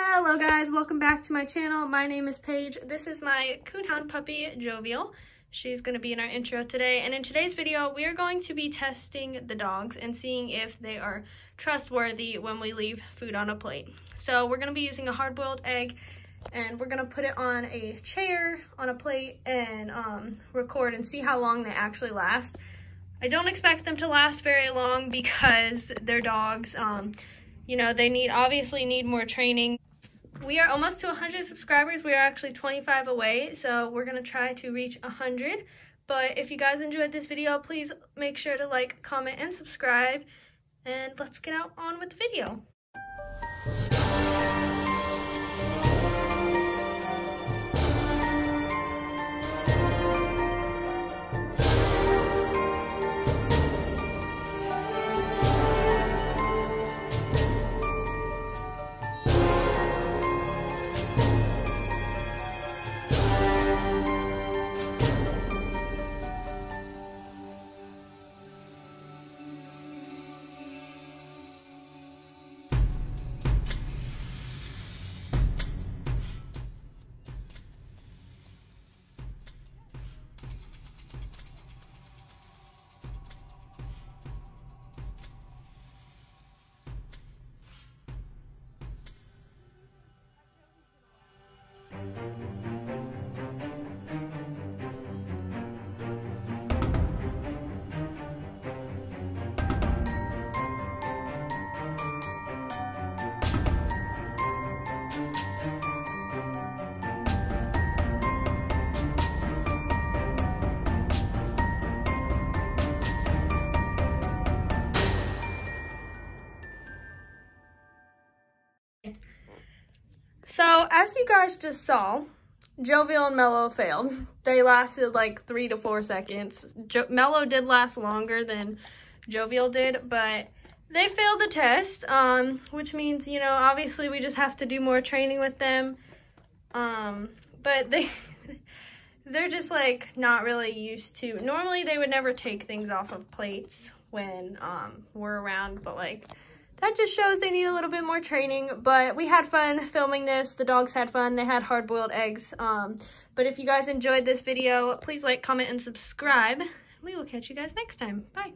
Hello guys, welcome back to my channel. My name is Paige. This is my Coonhound puppy, Jovial. She's going to be in our intro today, and in today's video we are going to be testing the dogs and seeing if they are trustworthy when we leave food on a plate. So we're going to be using a hard-boiled egg, and we're going to put it on a chair, on a plate, and record and see how long they actually last. I don't expect them to last very long because they're dogs. You know, they obviously need more training. We are almost to 100 subscribers. We are actually 25 away, so we're gonna try to reach 100. But if you guys enjoyed this video, please make sure to like, comment, and subscribe. And let's get out on with the video. So, as you guys just saw, Jovial and Mellow failed. They lasted like 3 to 4 seconds. Mellow did last longer than Jovial did, but they failed the test, which means, you know, obviously we just have to do more training with them. But they're just like not really used to. Normally they would never take things off of plates when we're around, but like, that just shows they need a little bit more training. But we had fun filming this. The dogs had fun. They had hard-boiled eggs. But if you guys enjoyed this video, please like, comment, and subscribe. We will catch you guys next time. Bye.